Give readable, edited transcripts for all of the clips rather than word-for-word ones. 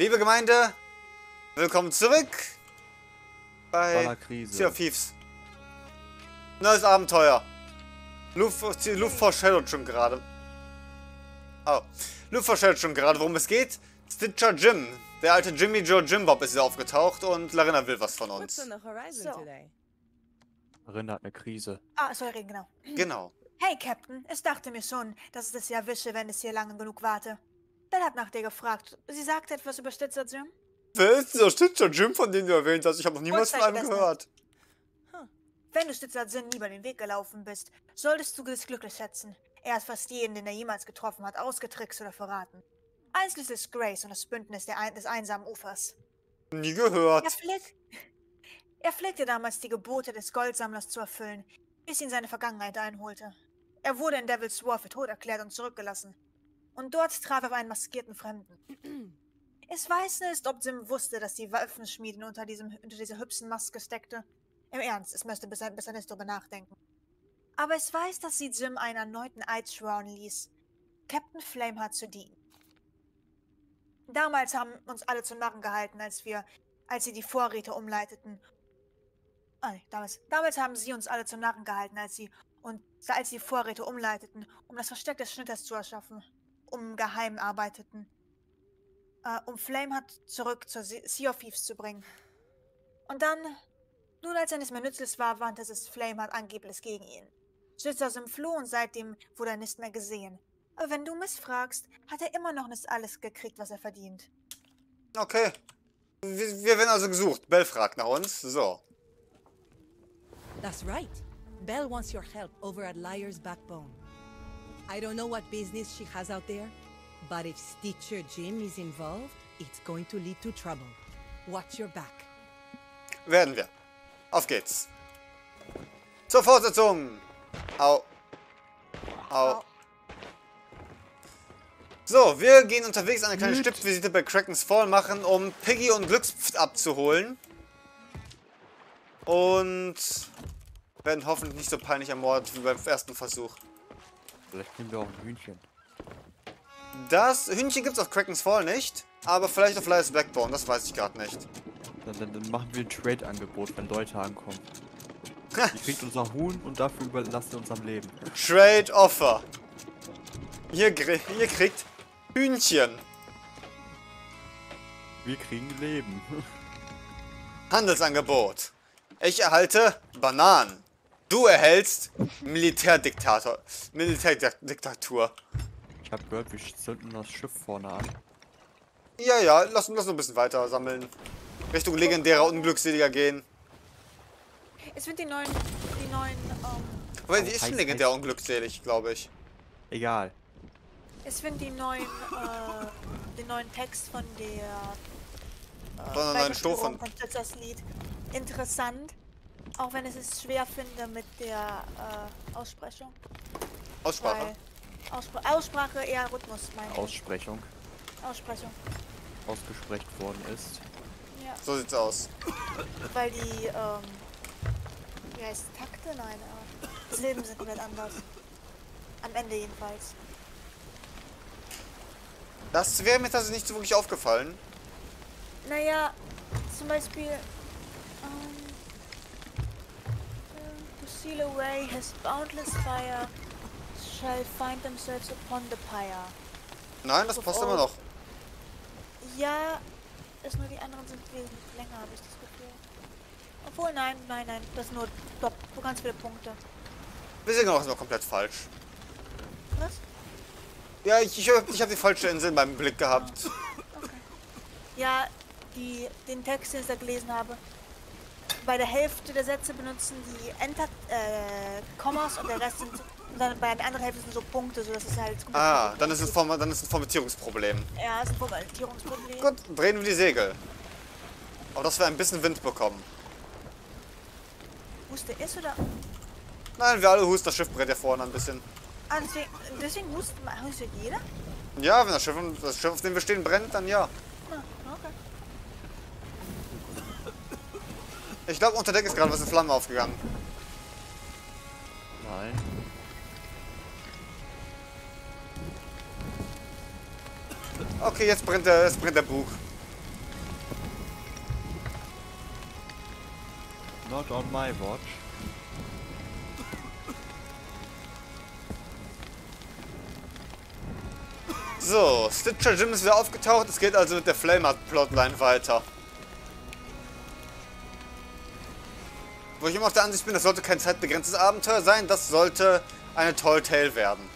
Liebe Gemeinde, willkommen zurück bei Sea of Thieves. Neues Abenteuer. Luft verschellt schon gerade, worum es geht. Stitcher Jim, der alte Jimmy Joe Jimbob ist hier aufgetaucht und Larinna will was von uns. So. Larinna hat eine Krise. Ah, sorry, genau. Genau. Hey, Captain, ich dachte mir schon, dass ich das ja wische, wenn ich hier lange genug warte. Bell hat nach dir gefragt. Sie sagte etwas über Stitcher Jim? Wer ist dieser Stitcher Jim, von dem du erwähnt hast? Ich habe noch niemals von einem gehört. Wenn du Stitcher Jim nie über den Weg gelaufen bist, solltest du es glücklich schätzen. Er hat fast jeden, den er jemals getroffen hat, ausgetrickst oder verraten. Einschließlich ist Grace und das Bündnis des einsamen Ufers. Nie gehört. Er pflegte damals die Gebote des Goldsammlers zu erfüllen, bis ihn seine Vergangenheit einholte. Er wurde in Devil's War für tot erklärt und zurückgelassen. Und dort traf er auf einen maskierten Fremden. Es weiß nicht, ob Jim wusste, dass die Waffenschmiedin unter dieser hübschen Maske steckte. Im Ernst, es müsste besser nicht darüber nachdenken. Aber es weiß, dass sie Jim einen erneuten Eid schwören ließ, Captain Flameheart zu dienen. Damals haben uns alle zum Narren gehalten, als sie die Vorräte umleiteten, um das Versteck des Schnitters zu erschaffen, geheim arbeiteten, um Flameheart zurück zur Sea of Thieves zu bringen. Und dann, nun als er nicht mehr nützlich war, wandte sich Flameheart angeblich gegen ihn. Stitcher Jim floh und seitdem wurde er nicht mehr gesehen. Aber wenn du mich fragst, hat er immer noch nicht alles gekriegt, was er verdient. Okay. Wir werden also gesucht. Bell fragt nach uns. So. That's right. Bell wants your help over at Liar's Backbone. I don't know what business she has out there, but if Stitcher Jim is involved, it's going to lead to trouble. Watch your back. Werden wir. Auf geht's. Zur Fortsetzung. Au. Au. So, wir gehen unterwegs eine kleine Stippvisite bei Kraken's Fall machen, um Piggy und Glückspfiff abzuholen. Und werden hoffentlich nicht so peinlich ermordet wie beim ersten Versuch. Vielleicht nehmen wir auch ein Hühnchen. Das Hühnchen gibt's auf Kraken's Fall nicht, aber vielleicht auf Liar's Backbone, das weiß ich gerade nicht. Dann machen wir ein Trade-Angebot, wenn Leute ankommen. Ihr kriegt unser Huhn und dafür überlasst ihr uns am Leben. Trade-Offer. Ihr kriegt Hühnchen. Wir kriegen Leben. Handelsangebot. Ich erhalte Bananen. Du erhältst Militärdiktatur. Ich hab gehört, wir zünden das Schiff vorne an. Ja, lass uns ein bisschen weiter sammeln. Richtung legendärer Unglückseliger gehen. Es sind die neuen. Aber die ist schon legendär unglückselig, glaube ich. Egal. Es sind den neuen Text von der neuen Strophe von Stitchers Lied interessant, auch wenn ich es schwer finde mit der Aussprechung. Aussprache. Aussprache eher Rhythmus, meine ich. Aussprechung. Ausgesprochen worden ist. Ja. So sieht's aus. Weil die wie heißt Takte? Nein, Silben sind komplett anders. Am Ende jedenfalls. Das wäre mir tatsächlich nicht so wirklich aufgefallen. Naja, zum Beispiel... to seal away his boundless fire shall find themselves upon the pyre. Nein, das passt immer noch. Ja, ist nur die anderen sind wesentlich länger, habe ich das Gefühl. Obwohl, nein, das sind nur ganz viele Punkte. Wir sehen auch noch komplett falsch. Was? Ja, ich hab die falsche Insel in meinem Blick gehabt. Okay. Ja, den Text, den ich da gelesen habe, bei der Hälfte der Sätze benutzen die Kommas und der Rest sind, dann bei der anderen Hälfte sind so Punkte, sodass es halt... dann ist es ein Formatierungsproblem. Ja, ist ein Formatierungsproblem. Gut, drehen wir die Segel. Auch dass wir ein bisschen Wind bekommen. Huste ist oder... Nein, wir alle husten, das Schiff brennt ja vorne ein bisschen. Ah, deswegen muss jeder? Ja, wenn das Schiff, auf dem wir stehen, brennt, dann ja. Ah, okay. Ich glaube, unter Deck ist gerade was in Flammen aufgegangen. Nein. Okay, jetzt brennt der Bug. Not on my watch. So, Stitcher Jim ist wieder aufgetaucht. Es geht also mit der Flameheart-Plotline weiter. Wo ich immer auf der Ansicht bin, das sollte kein zeitbegrenztes Abenteuer sein. Das sollte eine Tall Tale werden.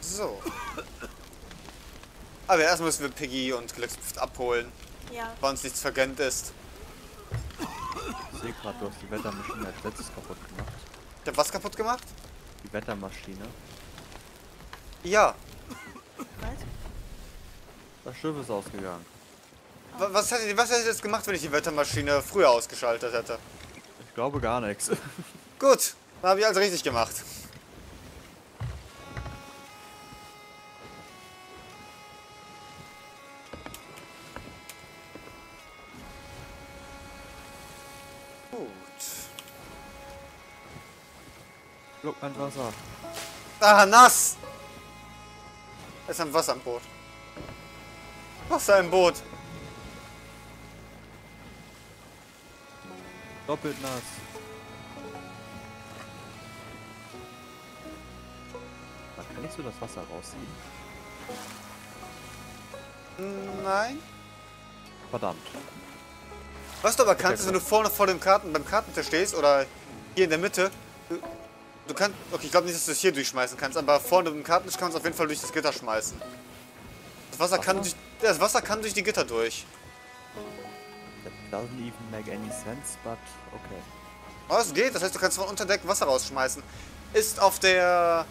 So. Aber erst müssen wir Piggy und Glückspfiff abholen. Ja. Weil uns nichts vergönnt ist. Ich sehe gerade, du hast die Wettermaschine als letztes kaputt gemacht. Ich hab was kaputt gemacht? Die Wettermaschine. Ja. Was? Das Schiff ist ausgegangen. Oh. Was hätte ich jetzt gemacht, wenn ich die Wettermaschine früher ausgeschaltet hätte? Ich glaube gar nichts. Gut, dann habe ich alles richtig gemacht. An Wasser. Ah, nass! Es ist ein Wasser im Boot. Wasser im Boot. Doppelt nass. Da kann ich so das Wasser rausziehen. Nein. Verdammt. Was du aber kannst, ist, wenn du vorne vor dem beim Kartentisch stehst oder hier in der Mitte. Du kannst. Okay, ich glaube nicht, dass du es hier durchschmeißen kannst, aber vorne mit dem Kartentisch kannst du auf jeden Fall durch das Gitter schmeißen. Das Wasser kann durch die Gitter durch. That doesn't even make any sense, but okay. Oh, es geht, das heißt, du kannst von unter Deck Wasser rausschmeißen. Ist auf der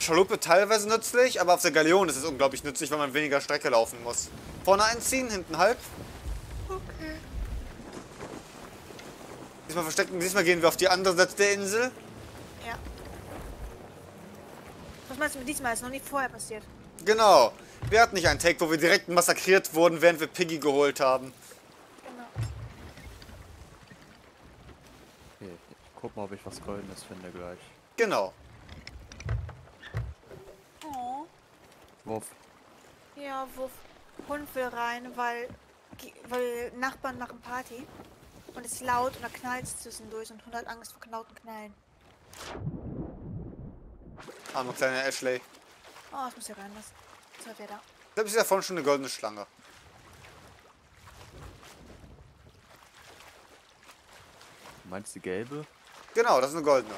Schaluppe teilweise nützlich, aber auf der Galeone ist es unglaublich nützlich, weil man weniger Strecke laufen muss. Vorne einziehen, hinten halb. Okay. Diesmal verstecken, diesmal gehen wir auf die andere Seite der Insel. Ja. Was meinst du mit diesmal? Das ist noch nicht vorher passiert. Genau. Wir hatten nicht einen Take, wo wir direkt massakriert wurden, während wir Piggy geholt haben. Genau. Okay, guck mal, ob ich was Goldenes finde gleich. Genau. Oh. Wuff. Ja, Wuff. Hund will rein, weil Nachbarn machen Party. Und es ist laut und da knallt es zwischendurch und Hund hat Angst vor lauten Knallen. Arme kleine Ashley. Oh, ich muss hier rein, was? Was hat der da? Selbst ist da vorne schon eine goldene Schlange. Du meinst die gelbe? Genau, das ist eine goldene.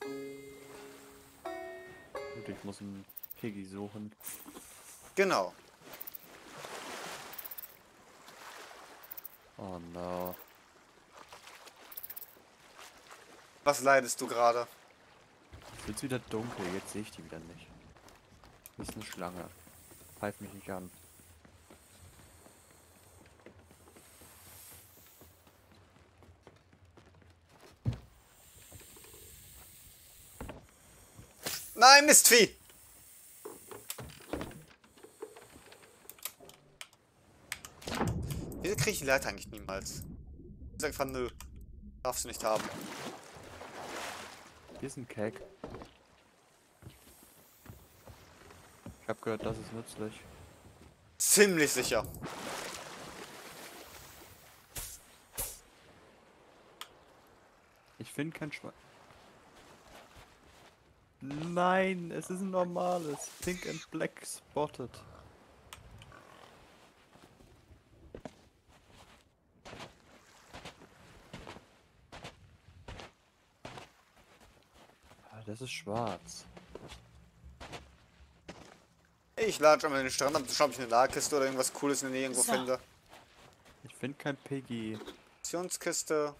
Gut, ich muss einen Piggy suchen. Genau. Oh no. Was leidest du gerade? Es wird wieder dunkel, jetzt sehe ich die wieder nicht. Das ist eine Schlange. Pfeif mich nicht an. Nein, Mistvieh! Wieso kriege ich die Leiter eigentlich niemals? Ich sag einfach nö. Darfst du nicht haben. Hier ist ein Cake. Ich hab gehört, das ist nützlich. Ziemlich sicher. Ich finde kein Schwein. Nein, es ist ein normales. Pink and Black Spotted. Das ist schwarz. Ich lade schon mal den Strand ab, schau, ob ich eine Lagerkiste oder irgendwas Cooles in der Nähe irgendwo finde. Ich finde kein Piggy. Missionskiste.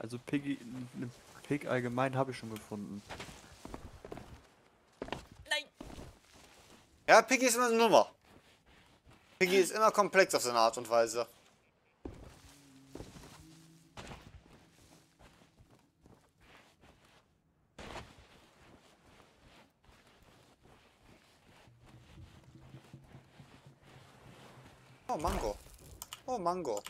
Also Piggy, ne Pig allgemein habe ich schon gefunden. Nein. Ja, Piggy ist immer eine Nummer. Piggy ist immer komplex auf seine Art und Weise. Oh, Mango. Oh, Mango.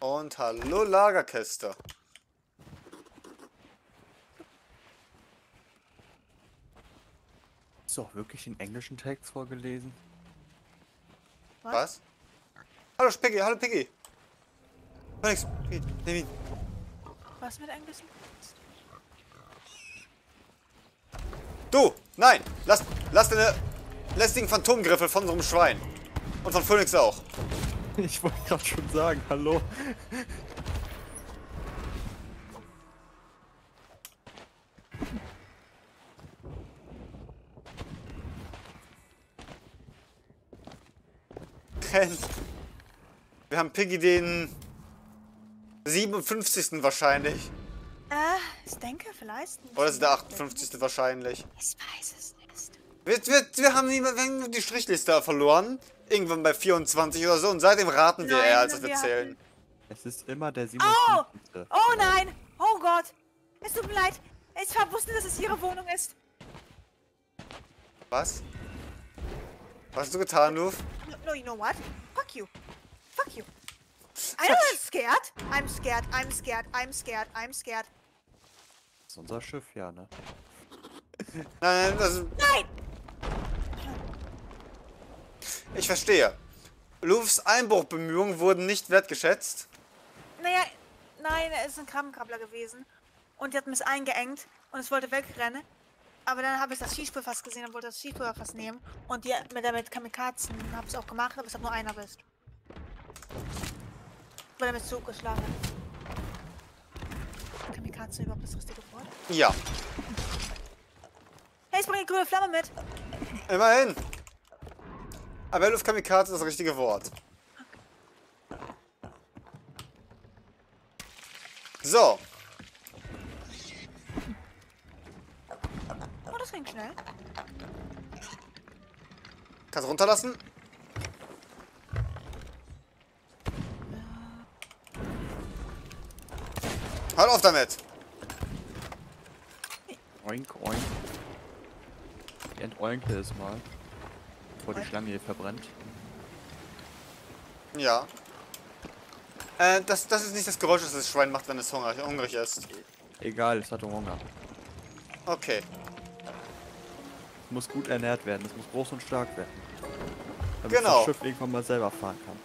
Und hallo, Lagerkiste. Ist doch wirklich in englischen Text vorgelesen. Was? Hallo, Piggy, hallo, Piggy. Alex, nimm ihn. Was mit englischen Text? Du, nein, lass deine lästigen Phantomgriffe von so einem Schwein. Und von Phoenix auch. Ich wollte gerade schon sagen, hallo. Wir haben Piggy den 57. wahrscheinlich. Ich denke vielleicht. Oder ist der 58. wahrscheinlich? Ich weiß es nicht. Wir haben die Strichliste verloren. Irgendwann bei 24 oder so. Und seitdem raten wir eher, als wir zählen. Es ist immer der 57. Oh! Oh nein! Oh Gott! Es tut mir leid. Ich habe wusste, dass es ihre Wohnung ist. Was? Was hast du getan, Luf? No, you know what? Fuck you. Fuck you. I don't know, scared. I'm scared, I'm scared, I'm scared, I'm scared. Das ist unser Schiff, ja, ne? Nein, das ist... Nein! Ich verstehe. Lufs Einbruchbemühungen wurden nicht wertgeschätzt. Naja, nein, er ist ein Krabbenkrabbler gewesen. Und die hat mich eingeengt und ich wollte wegrennen. Aber dann habe ich das Skispürfass gesehen und wollte das Skispürfass nehmen. Und die damit Kamikazen habe ich auch gemacht, aber ich habe nur einer erwischt. Weil er mit Zug geschlagen hat. Kamikaze überhaupt das richtige Wort? Ja. Hey, ich bringe die grüne Flamme mit. Immerhin. Aber Luft Kamikaze ist das richtige Wort. Okay. So. Das ging schnell. Kannst du runterlassen? Halt auf damit! Oink, oink. Ich entoinkle es mal. Bevor die Schlange hier verbrennt. Ja. Das ist nicht das Geräusch, das das Schwein macht, wenn es hungrig ist. Egal, es hat Hunger. Okay. Muss gut ernährt werden, es muss groß und stark werden. Damit das Schiff irgendwann mal selber fahren kann.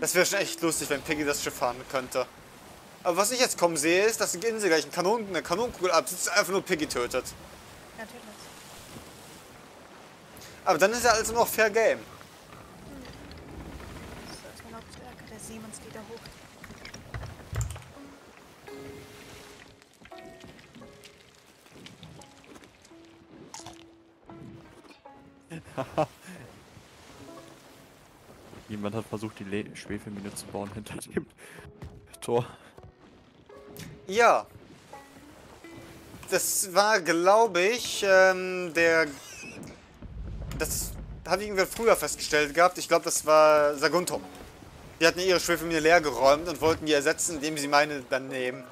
Das wäre schon echt lustig, wenn Piggy das Schiff fahren könnte. Aber was ich jetzt kommen sehe, ist, dass die Insel gleich eine Kanonenkugel absitzt und einfach nur Piggy tötet. Natürlich. Aber dann ist ja alles nur noch Fair Game. Das ist genau das Werk der Siemens wieder hoch. Jemand hat versucht, die Schwefelmine zu bauen hinter dem Tor. Ja. Das war, glaube ich, das habe ich irgendwann früher festgestellt gehabt. Ich glaube, das war Saguntum. Die hatten ihre Schwefelmine leer geräumt und wollten die ersetzen, indem sie meine dann nehmen.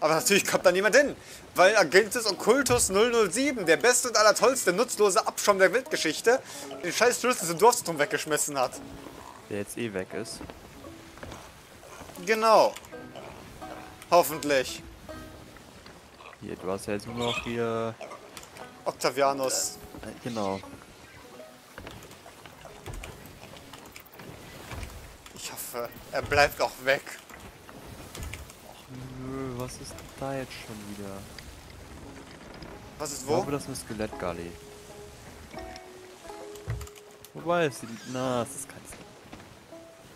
Aber natürlich kommt da niemand hin, weil Agentus Occultus 007, der beste und allertollste, nutzlose Abschaum der Weltgeschichte, den scheiß Schlüssel zum Dorfsturm weggeschmissen hat. Der jetzt eh weg ist. Genau. Hoffentlich. Hier, du hast ja jetzt nur noch hier... Octavianus. Genau. Ich hoffe, er bleibt auch weg. Was ist da jetzt schon wieder? Was ist wo? Ich glaube, das ist eine Skelettgalley. Wobei, es sieht... Na, es ist kein Skelett.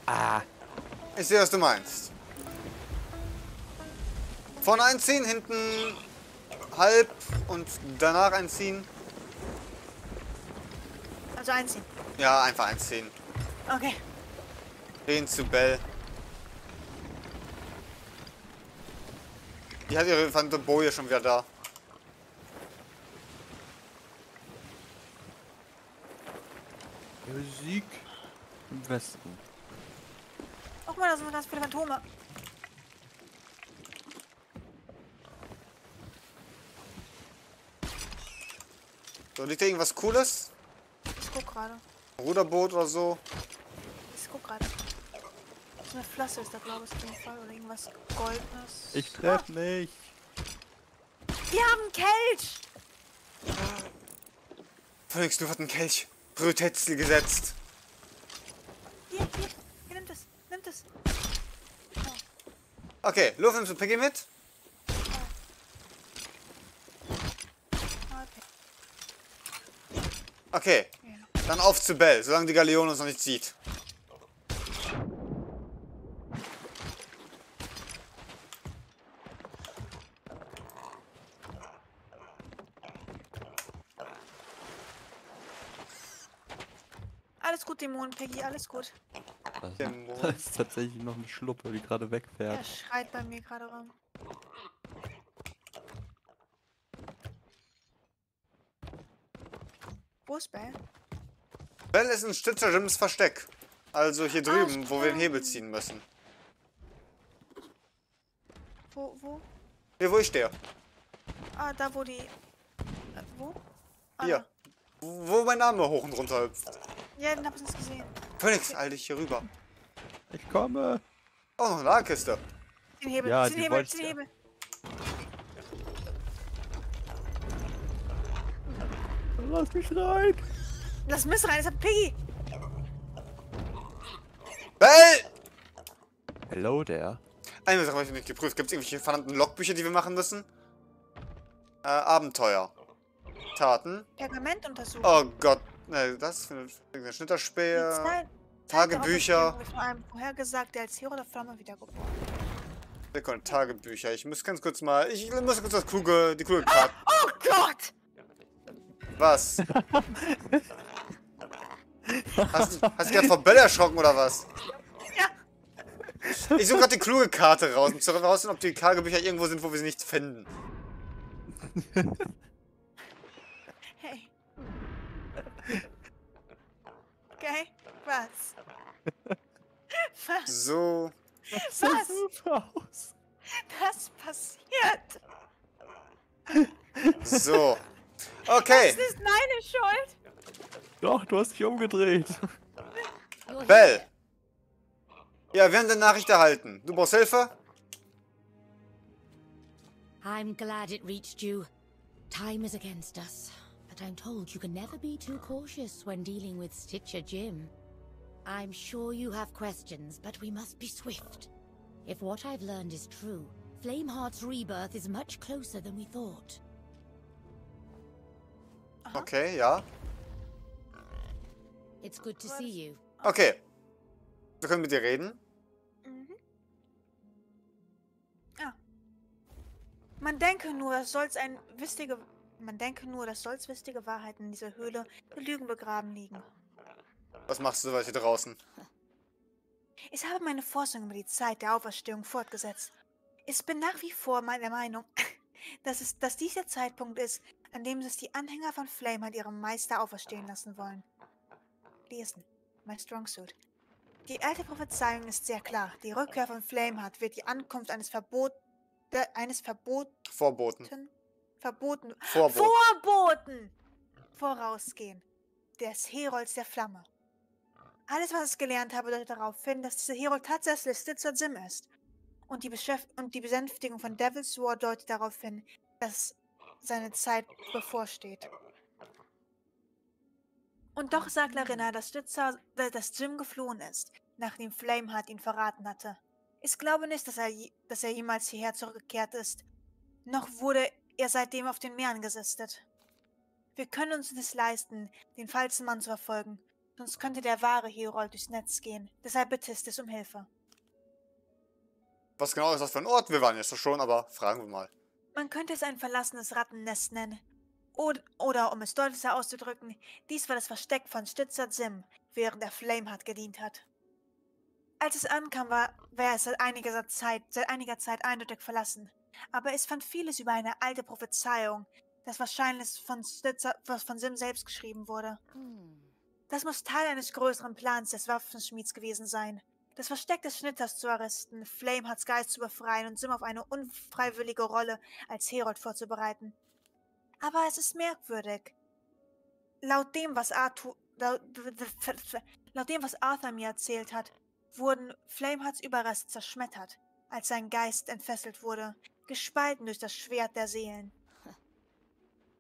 Ah! Ich sehe, was du meinst. Vorne einziehen, hinten halb und danach einziehen. Also einziehen? Ja, einfach einziehen. Okay. Gehen zu Bell. Die hat ihre Phantomboje schon wieder da. Musik im Westen. Guck mal, da sind ganz viele Phantome. So, liegt da irgendwas Cooles? Ich guck gerade. Ruderboot oder so. Ich guck gerade. Eine Flasche ist da, glaube ich, auf jeden Fall. Oder irgendwas Goldenes. Ich treff nicht. Die haben einen Kelch! Felix, du hast einen Kelch. Prioritätsziel gesetzt. Hier, nimm das. Nimm das. Oh. Okay, Luft, nimmst du Piggy mit? Okay, dann auf zu Bell, solange die Galeone uns noch nicht sieht. Alles gut, Dämon, Piggy, alles gut. Da ist tatsächlich noch eine Schluppe, die gerade wegfährt. Er schreit bei mir gerade rum. Wo ist Bell? Bell ist in Stitcher Jims Versteck. Also hier drüben, wo wir den Hebel ziehen müssen. Wo? Hier, wo ich stehe. Ah, da wo die... wo? Ah, hier. Wo mein Name hoch und runter hüpft. Ja, den hab ich nicht gesehen. Phoenix, halt dich hier rüber. Ich komme. Oh, noch eine Lagerkiste. Den Hebel, ja, den Hebel. Lass mich rein! Lass mich rein, das hat Piggy! Bell! Hello there. Eine Sache habe ich nicht geprüft. Gibt es irgendwelche verdammten Logbücher, die wir machen müssen? Abenteuer. Taten. Pergament untersuchen. Oh Gott, ne, das ist ein Schnitterspeer. Tagebücher. Mit einem vorhergesagt, der als Hero der Flamme wiedergeboren. Sekunde, Tagebücher. Ich muss ganz kurz mal. Ich muss kurz das Kugel. Die Kugel. Oh Gott! Was? Hast du gerade vor Bell erschrocken oder was? Ja. Ich suche gerade die kluge Karte raus, um zu herausfinden, ob die Tagebücher irgendwo sind, wo wir sie nicht finden. Hey. Okay, was? Was? So. Was? Was? Das passiert. So. Okay. Das ist meine Schuld. Doch, du hast dich umgedreht. Bell. Ja, wir haben deine Nachricht erhalten. Du brauchst Hilfe? I'm glad it reached you. Time is against us. But I'm told you can never be too cautious when dealing with Stitcher Jim. I'm sure you have questions, but we must be swift. If what I've learned is true, Flameheart's rebirth is much closer than we thought. Okay, ja. It's good to see you. Okay. Wir können mit dir reden. Mhm. Ja. Man denke nur, dass solch wichtige Wahrheiten in dieser Höhle in Lügen begraben liegen. Was machst du hier draußen? Ich habe meine Forschung über die Zeit der Auferstehung fortgesetzt. Ich bin nach wie vor meiner Meinung, dass dies der Zeitpunkt ist, an dem sich die Anhänger von Flameheart ihrem Meister auferstehen lassen wollen. Lesen, my strong suit. Die alte Prophezeiung ist sehr klar. Die Rückkehr von Flameheart wird die Ankunft eines Vorboten vorausgehen. Des Herolds der Flamme. Alles, was ich gelernt habe, deutet darauf hin, dass dieser Herold tatsächlich Stitcher Jim ist. Und die Besänftigung von Devil's War deutet darauf hin, dass seine Zeit bevorsteht. Und doch sagt Larinna, dass Jim geflohen ist, nachdem Flameheart ihn verraten hatte. Ich glaube nicht, dass er jemals hierher zurückgekehrt ist. Noch wurde er seitdem auf den Meeren gesästet. Wir können uns nicht leisten, den falschen Mann zu verfolgen, sonst könnte der wahre Herold durchs Netz gehen. Deshalb bitte ich dich um Hilfe. Was genau ist das für ein Ort? Wir waren jetzt schon, aber fragen wir mal. Man könnte es ein verlassenes Rattennest nennen. Oder, um es deutlicher auszudrücken, dies war das Versteck von Stitcher Jim, während er Flameheart gedient hat. Als es ankam, war es seit einiger Zeit eindeutig verlassen. Aber es fand vieles über eine alte Prophezeiung, das wahrscheinlich von Jim selbst geschrieben wurde. Das muss Teil eines größeren Plans des Waffenschmieds gewesen sein. Das Versteck des Schnitters zu errichten, Flamehearts Geist zu befreien und Jim auf eine unfreiwillige Rolle als Herold vorzubereiten. Aber es ist merkwürdig. Laut dem, was Arthur mir erzählt hat, wurden Flamehearts Überrest zerschmettert, als sein Geist entfesselt wurde, gespalten durch das Schwert der Seelen.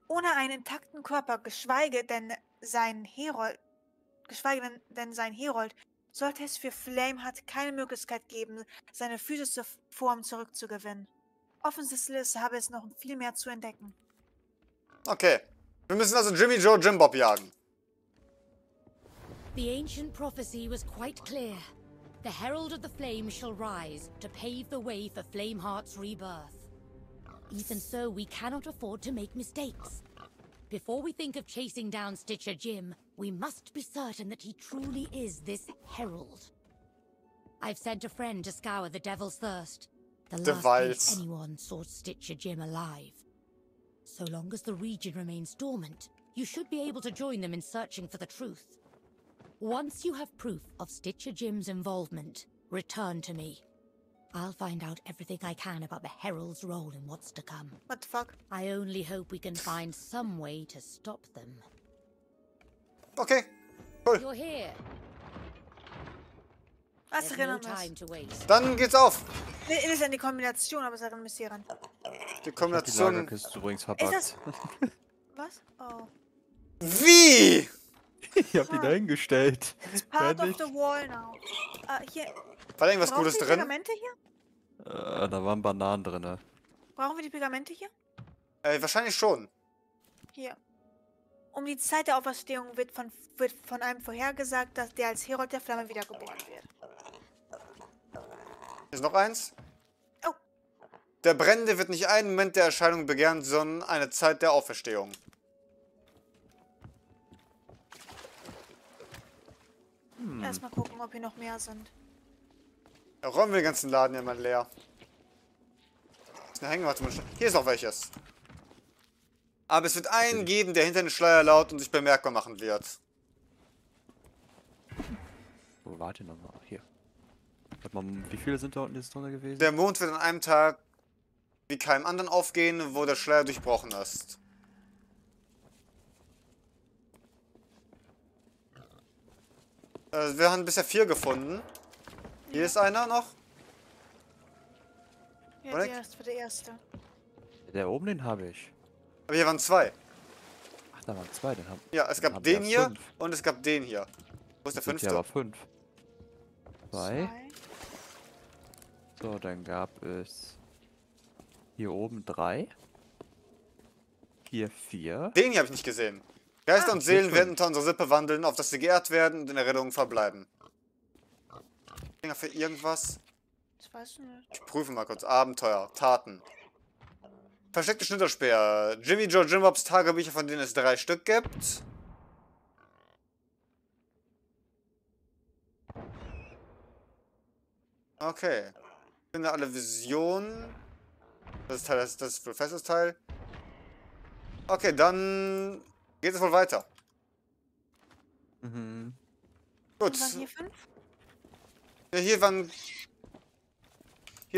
Ohne einen intakten Körper, geschweige denn sein Herold, sollte es für Flameheart keine Möglichkeit geben, seine physische Form zurückzugewinnen. Offensichtlich habe es noch viel mehr zu entdecken. Okay. Wir müssen also Jimmy Joe Jim Bob jagen. The ancient prophecy was quite clear. The herald of the flame shall rise to pave the way for Flameheart's rebirth. Even so, we cannot afford to make mistakes. Before we think of chasing down Stitcher Jim, we must be certain that he truly is this herald. I've sent a friend to scour the Devil's Thirst. The last place anyone saw Stitcher Jim alive. So long as the region remains dormant, you should be able to join them in searching for the truth. Once you have proof of Stitcher Jim's involvement, return to me. I'll find out everything I can about the Herald's role in what's to come. What the fuck? I only hope we can find some way to stop them. Okay. Cool. You're here. Was erinnert mich? Dann geht's auf. Nee, ist ja die Kombination, aber es erinnert mich hieran. Die Kombination... Die ist übrigens verpackt. Ist das... Was? Oh. Wie? Ich hab die da hingestellt. It's part of the wall now. Hier... War da irgendwas Gutes drin? Brauchen wir die Pigamente hier? Da waren Bananen drin. Brauchen wir die Pigamente hier? Wahrscheinlich schon. Hier. Um die Zeit der Auferstehung wird von einem vorhergesagt, dass der als Herold der Flamme wiedergeboren wird. Hier ist noch eins. Oh. Der Brennende wird nicht einen Moment der Erscheinung begehren, sondern eine Zeit der Auferstehung. Erstmal gucken, ob hier noch mehr sind. Da räumen wir den ganzen Laden ja mal leer. Das ist eine Hängematte. Hier ist noch welches. Aber es wird einen geben, der hinter den Schleier laut und sich bemerkbar machen wird. Oh, warte nochmal. Hier. Warte mal, wie viele sind da unten jetzt drunter gewesen? Der Mond wird an einem Tag wie keinem anderen aufgehen, wo der Schleier durchbrochen ist. Wir haben bisher 4 gefunden. Hier ist einer noch. Ja, der erste. Der oben, den habe ich. Aber hier waren 2. Ach, da waren 2. Ja, es gab den hier 5. Und es gab den hier. Wo ist der 5.? Der war 5. 2. So, dann gab es hier oben 3. Hier 4. Den hier habe ich nicht gesehen. Geister und Seelen werden unter unserer Sippe wandeln, auf dass sie geehrt werden und in Erinnerung verbleiben. Dinger für irgendwas? Ich weiß nicht. Ich prüfe mal kurz. Abenteuer. Taten. Versteckte Schnitterspeer. Jimmy Joe Jim Bobs Tagebücher, von denen es 3 Stück gibt. Okay. Ich finde alle Visionen. Das ist Professors Teil. Okay, dann geht es wohl weiter. Mhm. Gut. Waren hier 5? Ja, hier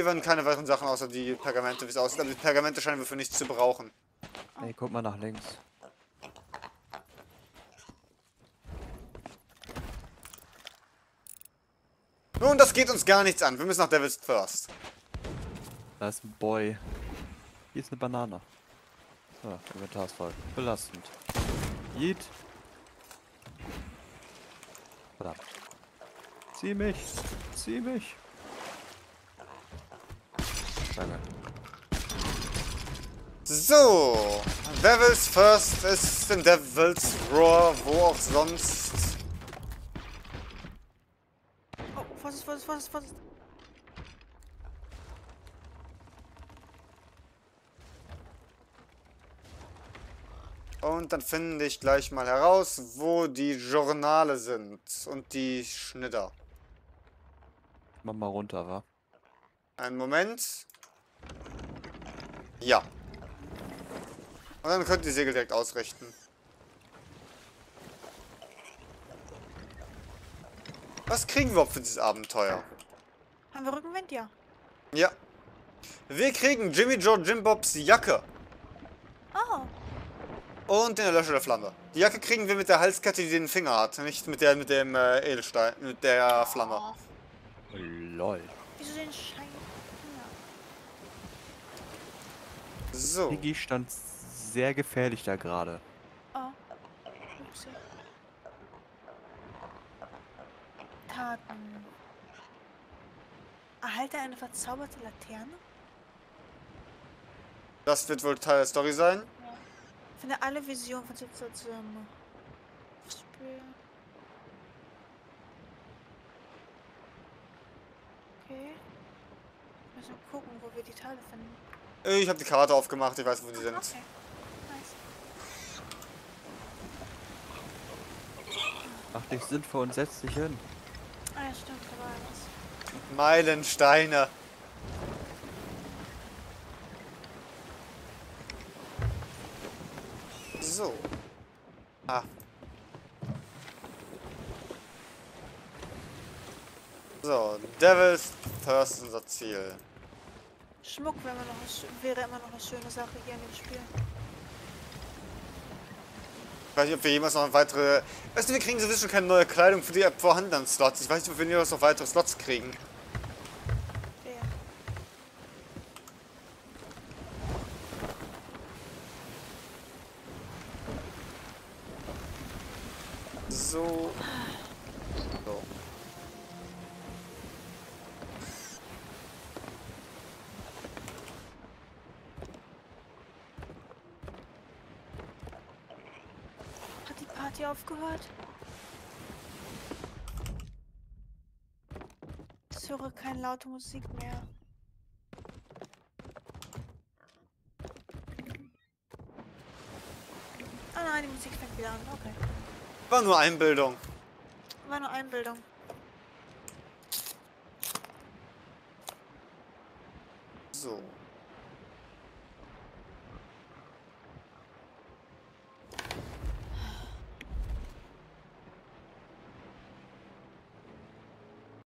waren keine weiteren Sachen außer die Pergamente, wie es aussieht. Aber die Pergamente scheinen wir für nichts zu brauchen. Ey, guck mal nach links. Nun, das geht uns gar nichts an. Wir müssen nach Devil's Thirst. Da ist ein Boy. Hier ist eine Banane. So, Inventarsfall. Belastend. Yeet. Verdammt. Zieh mich! Zieh mich! Danke. So! Devil's Thirst ist in Devil's Roar, wo auch sonst. Oh, Vorsicht, Vorsicht, Vorsicht, Vorsicht! Und dann finde ich gleich mal heraus, wo die Journale sind und die Schnitter. Mach mal runter, wa? Einen Moment. Ja. Und dann könnt ihr die Segel direkt ausrichten. Was kriegen wir für dieses Abenteuer? Haben wir Rückenwind, ja? Ja. Wir kriegen Jimmy Joe Jim Bobs Jacke. Oh. Und den Erlöscher der Flamme. Die Jacke kriegen wir mit der Halskette, die den Finger hat, nicht mit der Edelstein, mit der Flamme. Oh, lol. Wieso den Schein? So. Piggy stand sehr gefährlich da gerade. Oh. Upsi. Karten. Erhalte eine verzauberte Laterne? Das wird wohl Teil der Story sein. Ja. Finde alle Visionen von Stitcher Jim. Okay. Müssen wir gucken, wo wir die Teile finden. Ich habe die Karte aufgemacht, ich weiß, wo die sind. Okay. Nice. Mach dich sinnvoll und setz dich hin. Ah, ja, stimmt, da war was. Meilensteine. So. Ah. So, Devil's Thirst ist unser Ziel. Schmuck wäre immer noch eine schöne Sache hier in dem Spiel. Ich weiß nicht, ob wir jemals noch weitere... Weißt du, wir kriegen sowieso schon keine neue Kleidung für die vorhandenen Slots. Ich weiß nicht, ob wir jemals noch weitere Slots kriegen. Ja. So... So. Aufgehört. Ich höre keine laute Musik mehr. Ah nein, die Musik fängt wieder an. Okay. War nur Einbildung. War nur Einbildung. So.